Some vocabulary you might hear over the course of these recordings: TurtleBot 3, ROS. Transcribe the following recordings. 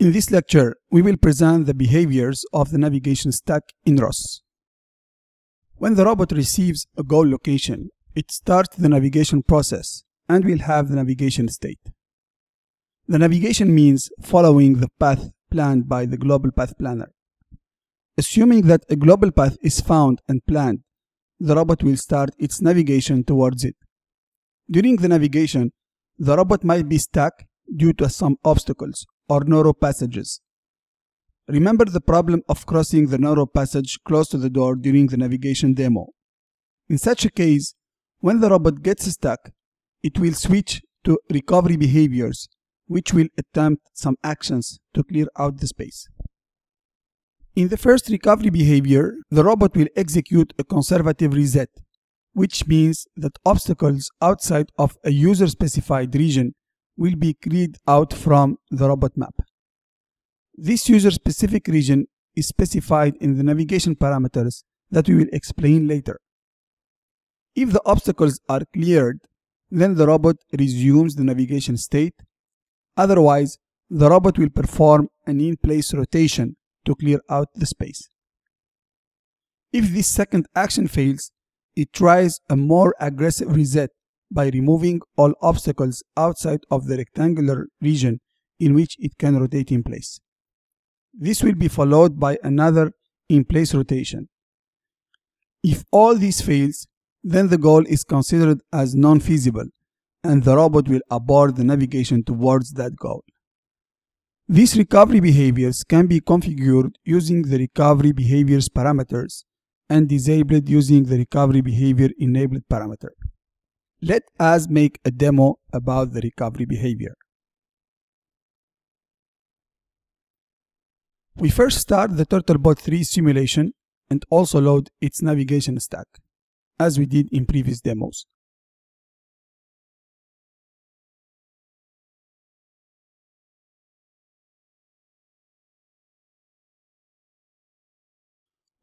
In this lecture, we will present the behaviors of the navigation stack in ROS. When the robot receives a goal location, it starts the navigation process and will have the navigation state. The navigation means following the path planned by the global path planner. Assuming that a global path is found and planned, the robot will start its navigation towards it. During the navigation, the robot might be stuck due to some obstacles or narrow passages. Remember the problem of crossing the narrow passage close to the door during the navigation demo. In such a case, when the robot gets stuck, it will switch to recovery behaviors, which will attempt some actions to clear out the space. In the first recovery behavior, the robot will execute a conservative reset, which means that obstacles outside of a user-specified region will be cleared out from the robot map. This user-specific region is specified in the navigation parameters that we will explain later. If the obstacles are cleared, then the robot resumes the navigation state. Otherwise, the robot will perform an in-place rotation to clear out the space. If this second action fails, it tries a more aggressive reset by removing all obstacles outside of the rectangular region in which it can rotate in place. This will be followed by another in-place rotation. If all this fails, then the goal is considered as non-feasible and the robot will abort the navigation towards that goal. These recovery behaviors can be configured using the recovery behaviors parameters and disabled using the recovery behavior enabled parameter. Let us make a demo about the recovery behavior. We first start the TurtleBot 3 simulation and also load its navigation stack, as we did in previous demos.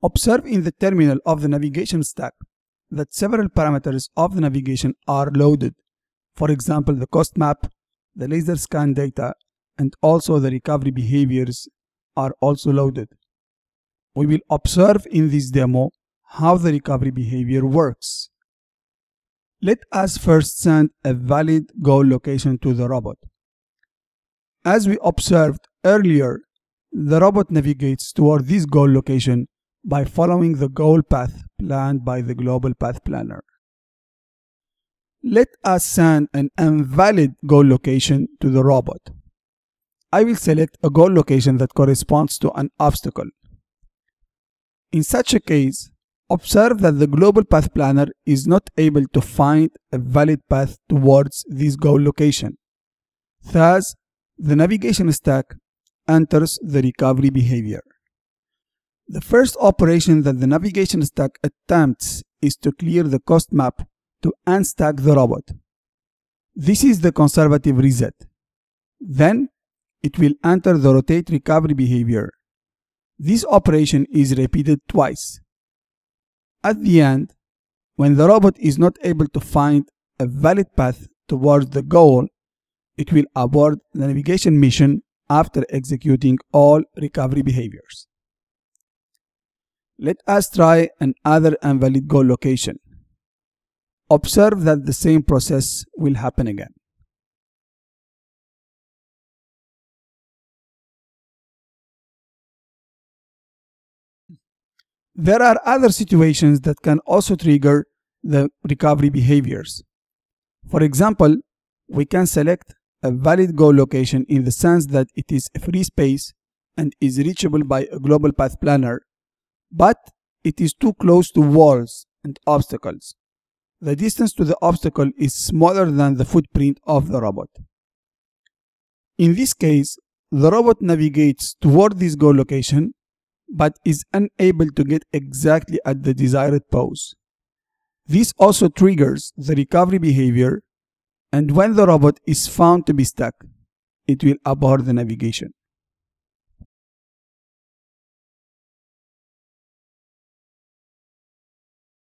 Observe in the terminal of the navigation stack that several parameters of the navigation are loaded, for example the cost map, the laser scan data, and also the recovery behaviors are also loaded. We will observe in this demo how the recovery behavior works. Let us first send a valid goal location to the robot. As we observed earlier, the robot navigates toward this goal location by following the goal path planned by the global path planner. Let us send an invalid goal location to the robot. I will select a goal location that corresponds to an obstacle. In such a case, observe that the global path planner is not able to find a valid path towards this goal location. Thus, the navigation stack enters the recovery behavior. The first operation that the navigation stack attempts is to clear the cost map to unstack the robot. This is the conservative reset. Then, it will enter the rotate recovery behavior. This operation is repeated twice. At the end, when the robot is not able to find a valid path towards the goal, it will abort the navigation mission after executing all recovery behaviors. Let us try another invalid goal location. Observe that the same process will happen again. There are other situations that can also trigger the recovery behaviors. For example, we can select a valid goal location in the sense that it is a free space and is reachable by a global path planner, but it is too close to walls and obstacles. The distance to the obstacle is smaller than the footprint of the robot. In this case, the robot navigates toward this goal location, but is unable to get exactly at the desired pose. This also triggers the recovery behavior, and when the robot is found to be stuck, it will abort the navigation.